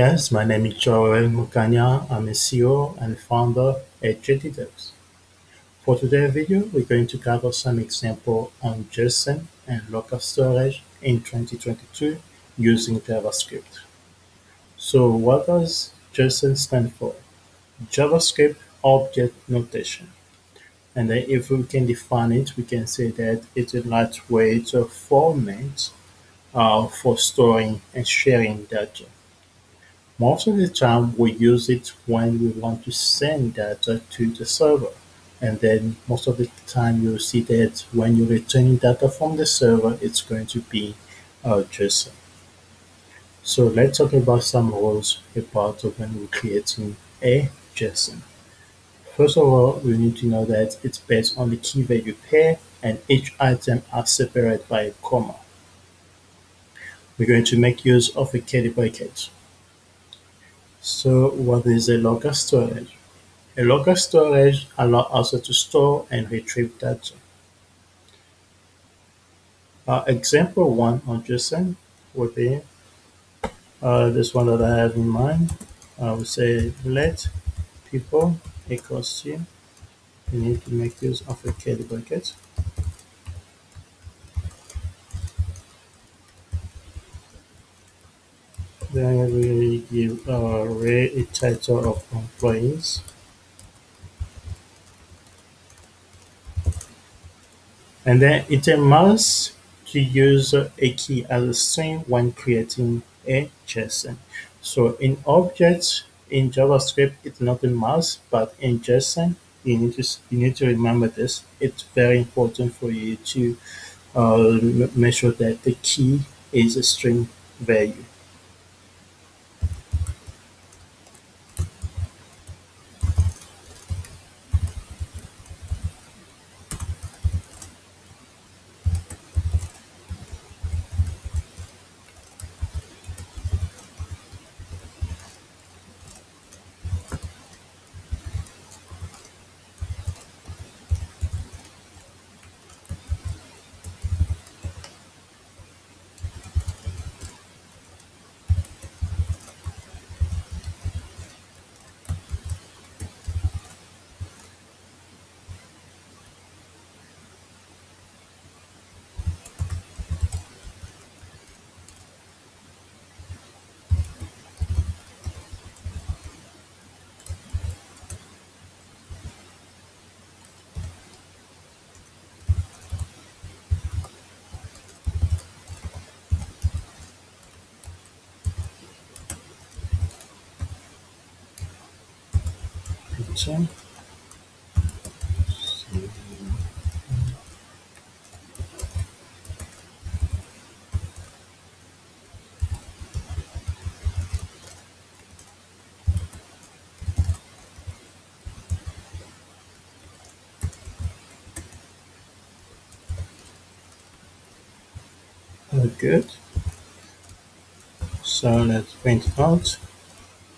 podcast. My name is Joel Mucania. I'm a CEO and founder at JTDevs. For today's video, we're going to cover some examples on JSON and local storage in 2022 using JavaScript. So what does JSON stand for? JavaScript Object Notation. And then if we can define it, we can say that it's a lightweight format for storing and sharing data. Most of the time, we use it when we want to send data to the server. And then most of the time, you'll see that when you're returning data from the server, it's going to be JSON. So let's talk about some rules about when we're creating a JSON. First of all, we need to know that it's based on the key value pair, and each item are separated by a comma. We're going to make use of a curly bracket. So what is a local storage? A local storage allows us to store and retrieve data. Example one on JSON would be this one that I have in mind. I would say let people equals to, we need to make use of a curly bracket. Then we give our array a title of employees. And then it allows to use a key as a string when creating a JSON. So in objects, in JavaScript, it's not a must, but in JSON, you need to remember this. It's very important for you to make sure that the key is a string value. So good. So let's print out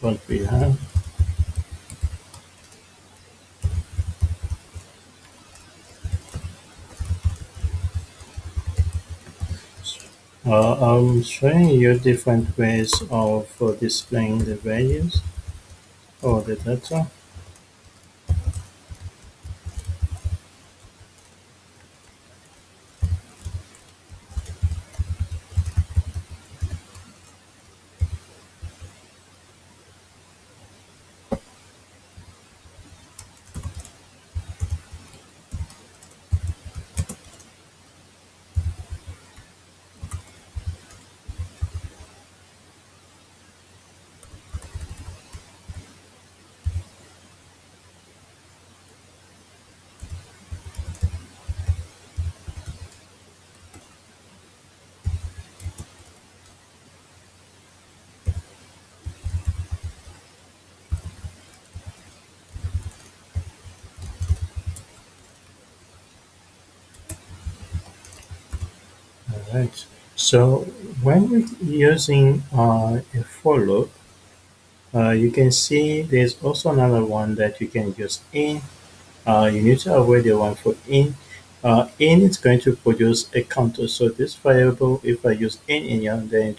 what we have. I'm showing you different ways of displaying the values or the data. Right. So when we're using a for loop, you can see there's also another one that you can use in. You need to avoid the one for in and it's going to produce a counter. So this variable, if I use in enum, then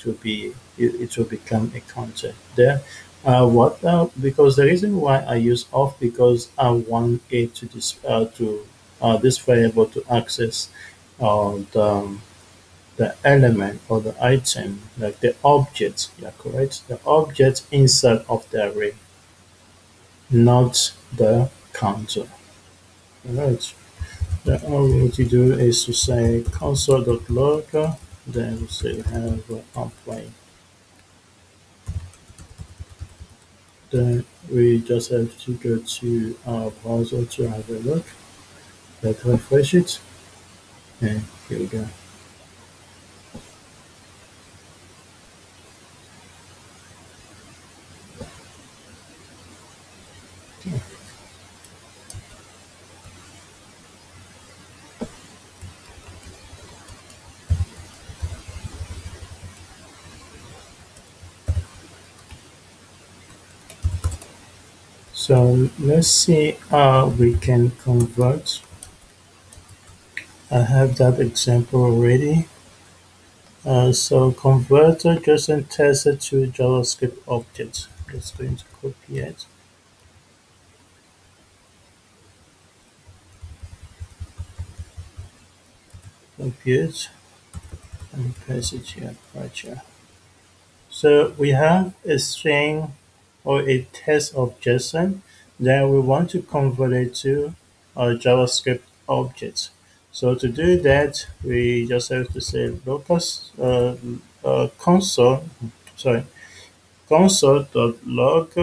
it will become a counter there. Because the reason why I use off, because I want it to this variable to access the element or the item, like the object. Yeah, correct. The object inside of the array, not the counter. All right. Then all we need to do is to say console.log. Then we say have apply. Then we just have to go to our browser to have a look. Let's refresh it. And here we go. So let's see how we can convert. I have that example already. So convert a JSON test to JavaScript object. I'm just going to copy it. Copy it and paste it here, right here. So we have a string or a test of JSON, then we want to convert it to a JavaScript object. So to do that, we just have to say console.log.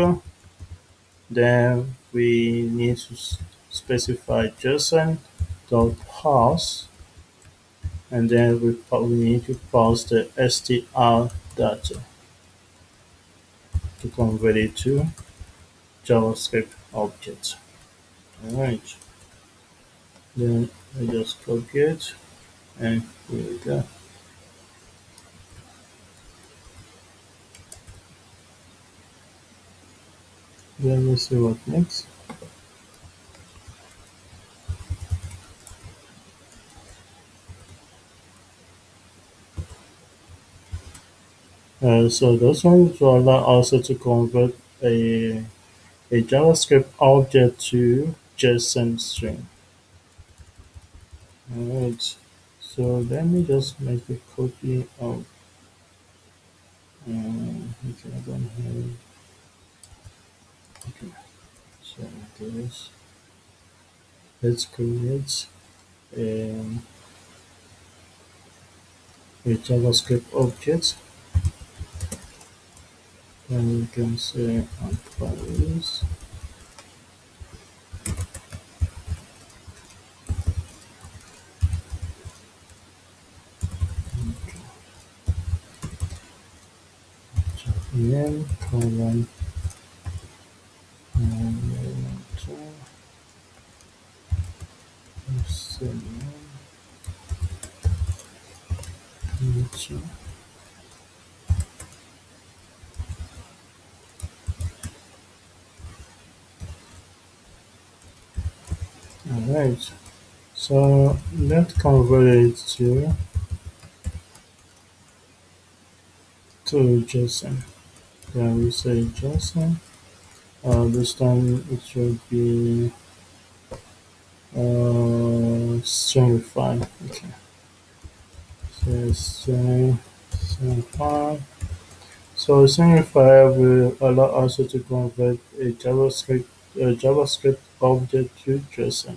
Then we need to specify JSON.parse, and then we need to parse the str data to convert it to JavaScript object. All right. Then I just copy it, and here we go. Then we'll see what next. So those ones will allow also to convert a JavaScript object to JSON string. All right. So let me just make a copy of. Okay, I don't have. Okay. So this. Let's create a JavaScript object. And we can say apply this. Okay. colon and Alright, so let's convert it to JSON. Then we say JSON. This time it should be stringify. Okay. So stringify. So stringify will allow us to convert a JavaScript object to JSON.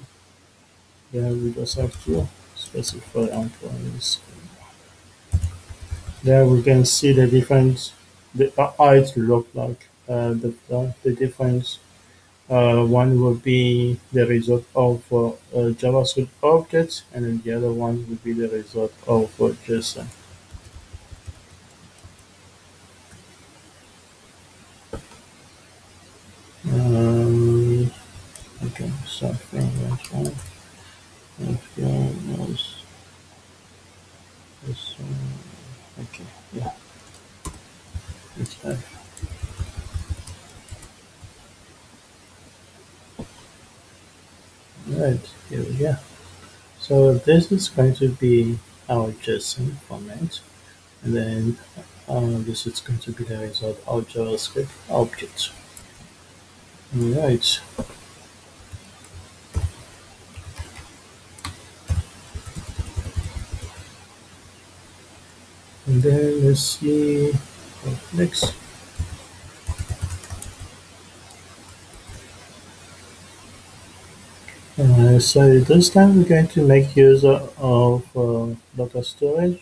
Then we just have to specify employees. There we can see the different, it look like the difference. One will be the result of a JavaScript object, and then the other one will be the result of JSON. Okay, something that's wrong. Okay, yeah. It's fine. Right, here we go. So this is going to be our JSON format, and then this is going to be the result of JavaScript object. Alright. And then let's see what next. So this time we're going to make use of local storage.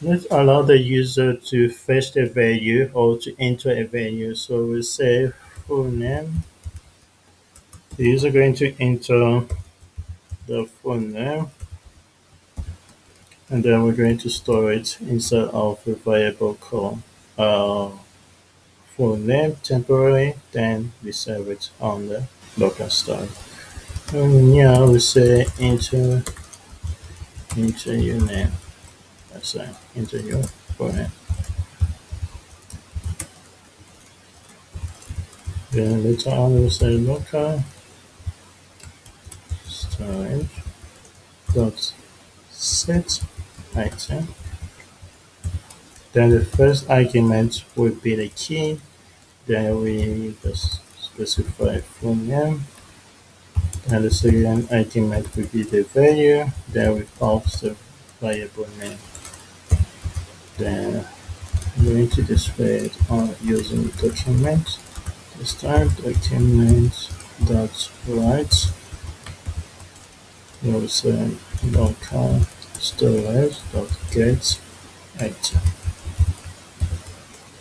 Let's allow the user to fetch a value or to enter a value. So we say full name. The user is going to enter the full name, and then we're going to store it inside of a variable called full name temporary. Then we save it on the local storage. And now we say enter your name. That's right, enter your full name. Then later on we say local storage dot set item. Then the first argument would be the key. Then we just specify full name. Then the second argument would be the value. Then we pass the variable name. Then I'm going to display it on using document. This time document dot write. We'll say local storage dot get item.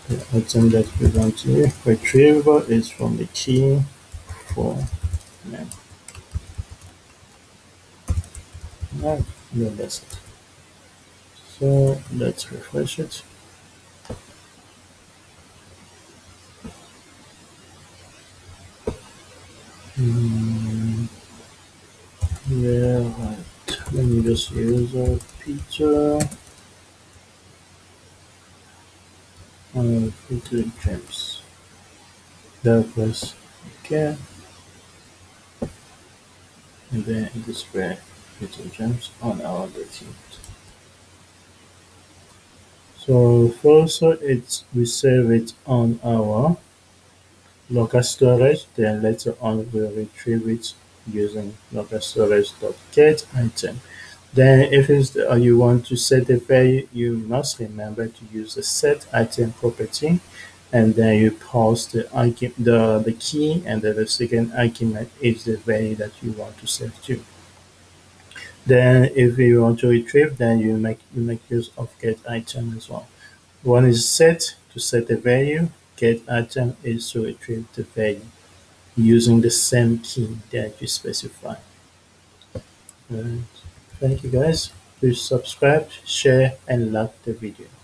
The item that we want to retrieve is from the key for name. Now that's it. So let's refresh it. Yeah, right. Let me just use a picture. Picture James. That was okay. And then display picture James on our document. So first, we save it on our local storage. Then later on, we'll retrieve it using local storage.get item. Then if it's you want to set the value, you must remember to use the set item property, and then you pass the key, and then the second argument is the value that you want to set to. Then if you want to retrieve, then you make use of get item as well. One is set to set the value, get item is to retrieve the value using the same key that you specify. And thank you guys. Please subscribe, share, and like the video.